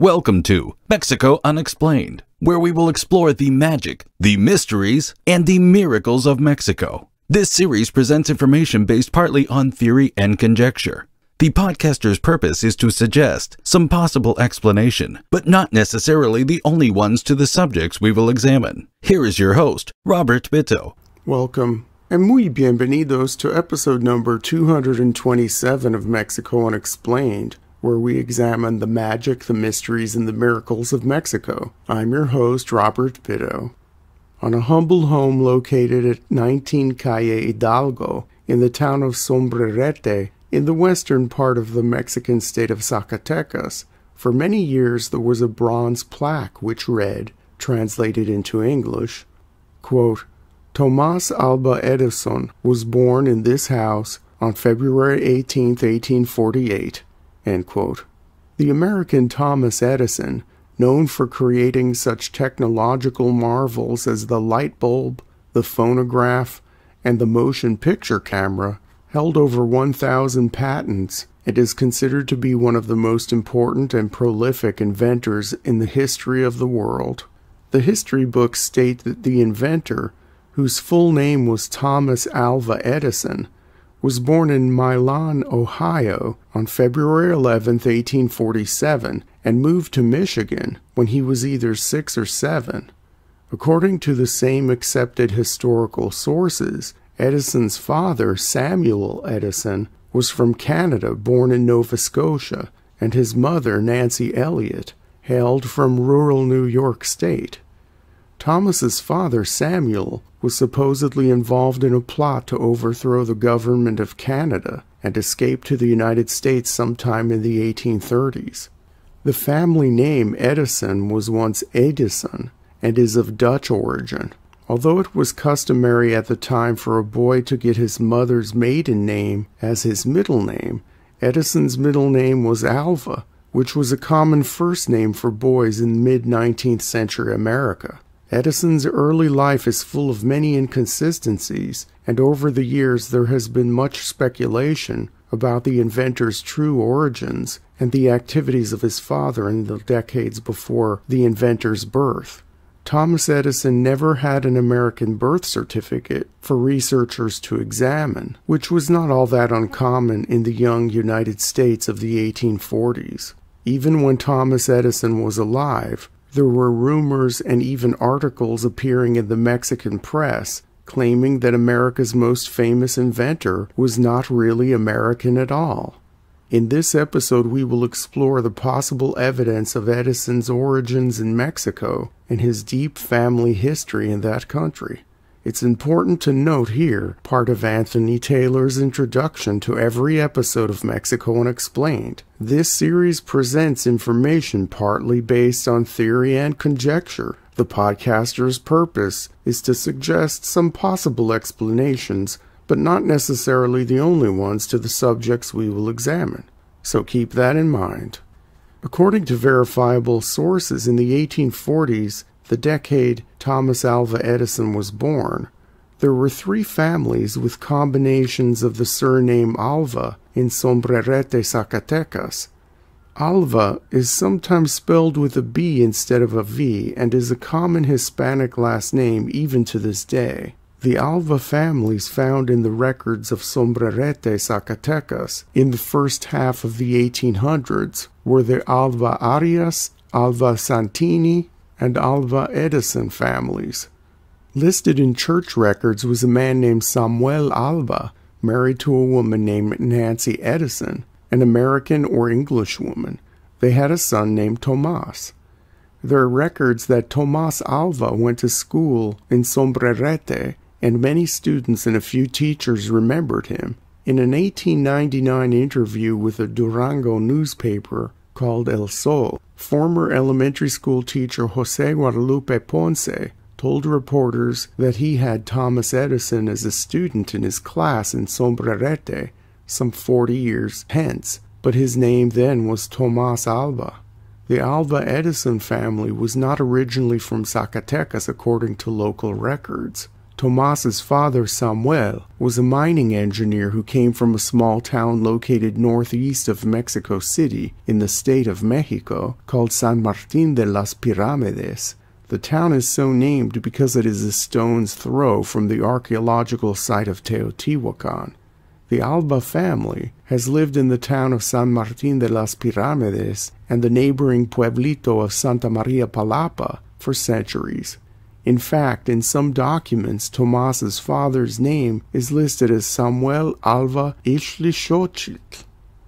Welcome to Mexico Unexplained, where we will explore the magic, the mysteries, and the miracles of Mexico. This series presents information based partly on theory and conjecture. The podcaster's purpose is to suggest some possible explanation, but not necessarily the only ones to the subjects we will examine. Here is your host, Robert Bitto. Welcome, and muy bienvenidos to episode number 227 of Mexico Unexplained, where we examine the magic, the mysteries, and the miracles of Mexico. I'm your host, Robert Bitto. On a humble home located at 19 Calle Hidalgo in the town of Sombrerete, in the western part of the Mexican state of Zacatecas, for many years there was a bronze plaque which read, translated into English, quote, Thomas Alva Edison was born in this house on February 18, 1848. End quote. The American Thomas Edison, known for creating such technological marvels as the light bulb, the phonograph, and the motion picture camera, held over 1,000 patents and is considered to be one of the most important and prolific inventors in the history of the world. The history books state that the inventor, whose full name was Thomas Alva Edison, was born in Milan, Ohio, on February 11, 1847, and moved to Michigan when he was either 6 or 7. According to the same accepted historical sources, Edison's father, Samuel Edison, was from Canada, born in Nova Scotia, and his mother, Nancy Elliott, hailed from rural New York State. Thomas's father, Samuel, was supposedly involved in a plot to overthrow the government of Canada and escape to the United States sometime in the 1830s. The family name Edison was once Edison and is of Dutch origin. Although it was customary at the time for a boy to get his mother's maiden name as his middle name, Edison's middle name was Alva, which was a common first name for boys in mid-19th century America. Edison's early life is full of many inconsistencies, and over the years there has been much speculation about the inventor's true origins and the activities of his father in the decades before the inventor's birth. Thomas Edison never had an American birth certificate for researchers to examine, which was not all that uncommon in the young United States of the 1840s. Even when Thomas Edison was alive, there were rumors and even articles appearing in the Mexican press claiming that America's most famous inventor was not really American at all. In this episode, we will explore the possible evidence of Edison's origins in Mexico and his deep family history in that country. It's important to note here part of Anthony Taylor's introduction to every episode of Mexico Unexplained. This series presents information partly based on theory and conjecture. The podcaster's purpose is to suggest some possible explanations, but not necessarily the only ones to the subjects we will examine. So keep that in mind. According to verifiable sources, in the 1840s, the decade Thomas Alva Edison was born, there were 3 families with combinations of the surname Alva in Sombrerete, Zacatecas. Alva is sometimes spelled with a B instead of a V and is a common Hispanic last name even to this day. The Alva families found in the records of Sombrerete, Zacatecas in the first half of the 1800s were the Alva Arias, Alva Santini, and Alva Edison families. Listed in church records was a man named Samuel Alva, married to a woman named Nancy Edison, an American or English woman. They had a son named Tomas. There are records that Tomas Alva went to school in Sombrerete, and many students and a few teachers remembered him. In an 1899 interview with a Durango newspaper called El Sol, former elementary school teacher Jose Guadalupe Ponce told reporters that he had Thomas Edison as a student in his class in Sombrerete some 40 years hence, but his name then was Thomas Alva. The Alva Edison family was not originally from Zacatecas according to local records. Tomas's father, Samuel, was a mining engineer who came from a small town located northeast of Mexico City in the state of Mexico called San Martin de las Piramides. The town is so named because it is a stone's throw from the archaeological site of Teotihuacan. The Alva family has lived in the town of San Martin de las Piramides and the neighboring pueblito of Santa Maria Palapa for centuries. In fact, in some documents, Tomas's father's name is listed as Samuel Alva Ixtlilxochitl.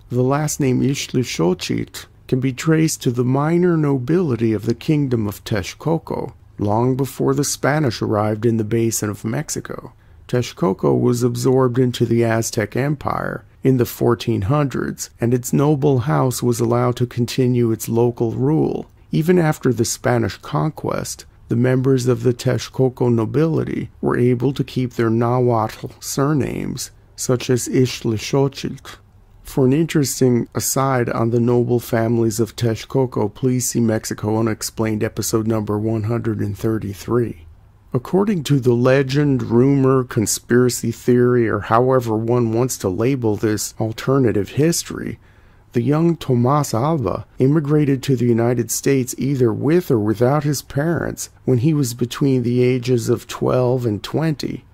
The last name Ixtlilxochitl can be traced to the minor nobility of the kingdom of Texcoco, long before the Spanish arrived in the basin of Mexico. Texcoco was absorbed into the Aztec Empire in the 1400s, and its noble house was allowed to continue its local rule. Even after the Spanish conquest, the members of the Texcoco nobility were able to keep their Nahuatl surnames, such as Ixtlilxochitl. For an interesting aside on the noble families of Texcoco, please see Mexico Unexplained episode number 133. According to the legend, rumor, conspiracy theory, or however one wants to label this alternative history, the young Tomas Alva immigrated to the United States either with or without his parents when he was between the ages of 12 and 20.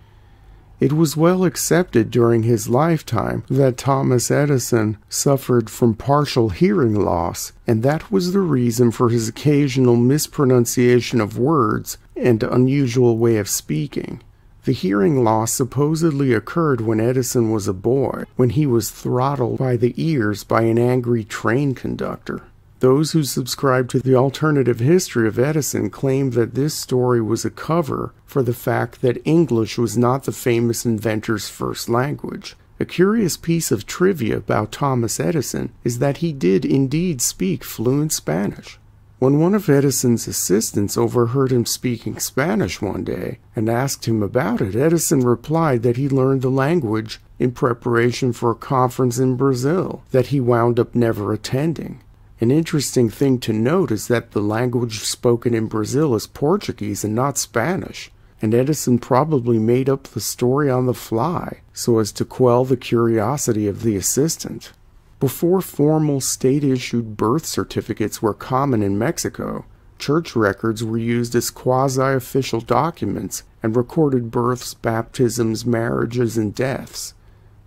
It was well accepted during his lifetime that Thomas Edison suffered from partial hearing loss, and that was the reason for his occasional mispronunciation of words and unusual way of speaking. The hearing loss supposedly occurred when Edison was a boy, when he was throttled by the ears by an angry train conductor. Those who subscribe to the alternative history of Edison claim that this story was a cover for the fact that English was not the famous inventor's first language. A curious piece of trivia about Thomas Edison is that he did indeed speak fluent Spanish. When one of Edison's assistants overheard him speaking Spanish one day and asked him about it, Edison replied that he learned the language in preparation for a conference in Brazil that he wound up never attending. An interesting thing to note is that the language spoken in Brazil is Portuguese and not Spanish, and Edison probably made up the story on the fly so as to quell the curiosity of the assistant. Before formal state-issued birth certificates were common in Mexico, church records were used as quasi-official documents and recorded births, baptisms, marriages, and deaths.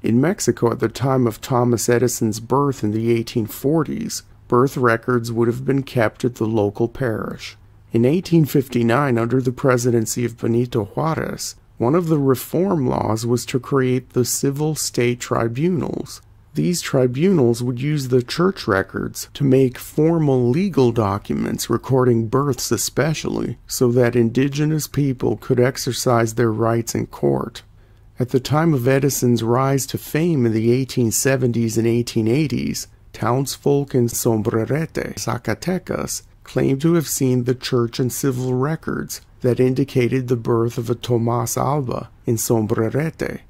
In Mexico at the time of Thomas Edison's birth in the 1840s, birth records would have been kept at the local parish. In 1859, under the presidency of Benito Juarez, one of the reform laws was to create the civil state tribunals. These tribunals would use the church records to make formal legal documents recording births especially, so that indigenous people could exercise their rights in court. At the time of Edison's rise to fame in the 1870s and 1880s, townsfolk in Sombrerete, Zacatecas, claimed to have seen the church and civil records that indicated the birth of a Tomas Alva in Sombrerete.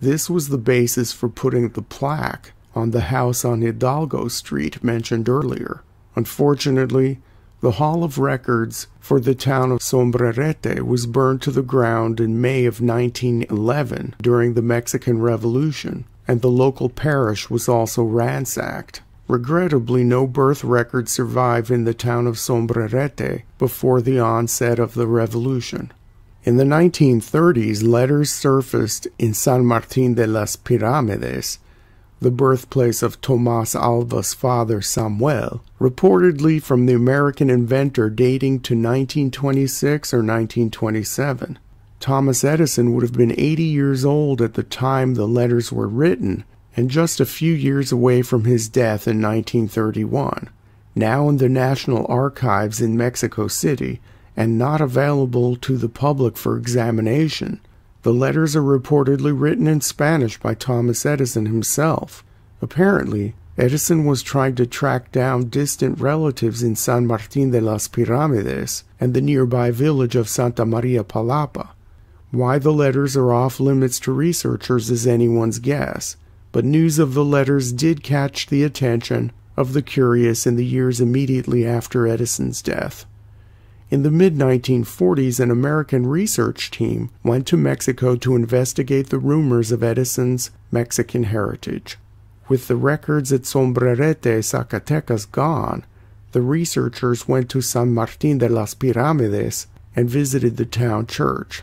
This was the basis for putting the plaque on the house on Hidalgo Street mentioned earlier. Unfortunately, the Hall of Records for the town of Sombrerete was burned to the ground in May of 1911 during the Mexican Revolution, and the local parish was also ransacked. Regrettably, no birth records survive in the town of Sombrerete before the onset of the revolution. In the 1930s, letters surfaced in San Martin de las Piramides, the birthplace of Tomas Alva's father Samuel, reportedly from the American inventor, dating to 1926 or 1927. Thomas Edison would have been 80 years old at the time the letters were written, and just a few years away from his death in 1931. Now in the National Archives in Mexico City, and not available to the public for examination, the letters are reportedly written in Spanish by Thomas Edison himself. Apparently, Edison was trying to track down distant relatives in San Martin de las Piramides and the nearby village of Santa Maria Palapa. Why the letters are off limits to researchers is anyone's guess, but news of the letters did catch the attention of the curious in the years immediately after Edison's death. In the mid-1940s, an American research team went to Mexico to investigate the rumors of Edison's Mexican heritage. With the records at Sombrerete Zacatecas gone, the researchers went to San Martin de las Piramides and visited the town church.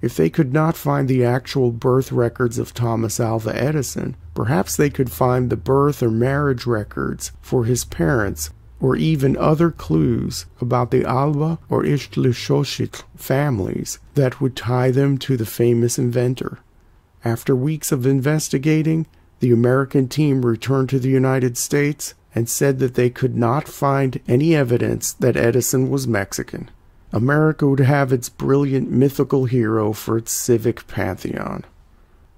If they could not find the actual birth records of Thomas Alva Edison, perhaps they could find the birth or marriage records for his parents, or even other clues about the Alva or Ixtlilxochitl families that would tie them to the famous inventor. After weeks of investigating, the American team returned to the United States and said that they could not find any evidence that Edison was Mexican. America would have its brilliant mythical hero for its civic pantheon.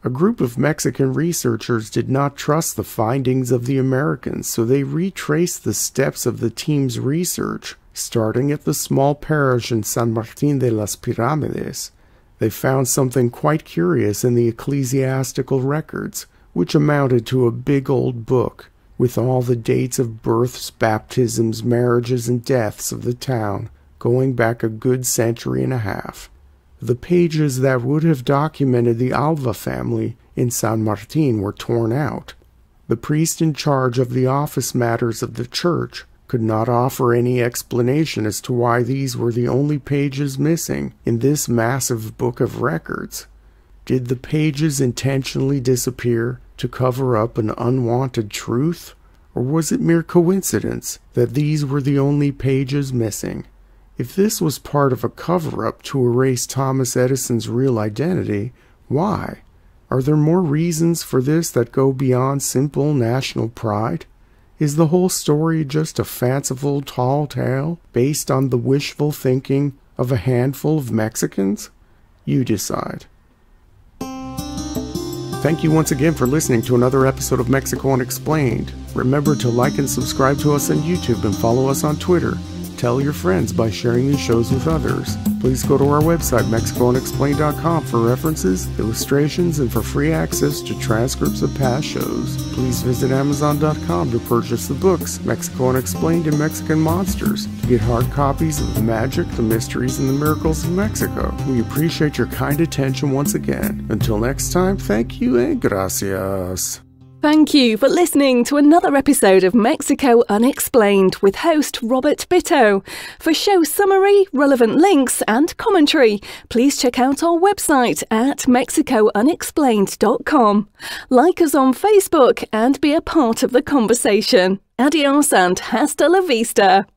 A group of Mexican researchers did not trust the findings of the Americans, so they retraced the steps of the team's research, starting at the small parish in San Martin de las Piramides. They found something quite curious in the ecclesiastical records, which amounted to a big old book with all the dates of births, baptisms, marriages, and deaths of the town, going back a good century and a half. The pages that would have documented the Alva family in San Martin were torn out. The priest in charge of the office matters of the church could not offer any explanation as to why these were the only pages missing in this massive book of records. Did the pages intentionally disappear to cover up an unwanted truth, or was it mere coincidence that these were the only pages missing? If this was part of a cover-up to erase Thomas Edison's real identity, why? Are there more reasons for this that go beyond simple national pride? Is the whole story just a fanciful tall tale based on the wishful thinking of a handful of Mexicans? You decide. Thank you once again for listening to another episode of Mexico Unexplained. Remember to like and subscribe to us on YouTube and follow us on Twitter. Tell your friends by sharing these shows with others. Please go to our website, MexicoUnexplained.com, for references, illustrations, and for free access to transcripts of past shows. Please visit Amazon.com to purchase the books, Mexico Unexplained and Mexican Monsters, to get hard copies of the magic, the mysteries, and the miracles of Mexico. We appreciate your kind attention once again. Until next time, thank you and gracias. Thank you for listening to another episode of Mexico Unexplained with host Robert Bitto. For show summary, relevant links and commentary, please check out our website at MexicoUnexplained.com. Like us on Facebook and be a part of the conversation. Adios and hasta la vista.